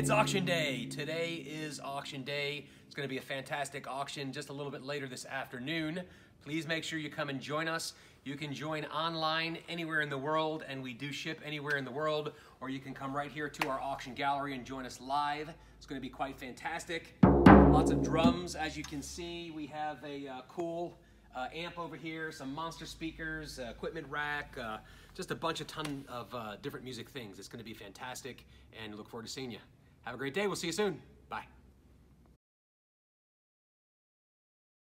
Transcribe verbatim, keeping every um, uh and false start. It's auction day. Today is auction day. It's going to be a fantastic auction just a little bit later this afternoon. Please make sure you come and join us. You can join online anywhere in the world, and we do ship anywhere in the world, or you can come right here to our auction gallery and join us live. It's going to be quite fantastic. Lots of drums. As you can see, we have a uh, cool uh, amp over here, some monster speakers, uh, equipment rack, uh, just a bunch of ton of uh, different music things. It's going to be fantastic, and look forward to seeing you. Have a great day. We'll see you soon. Bye.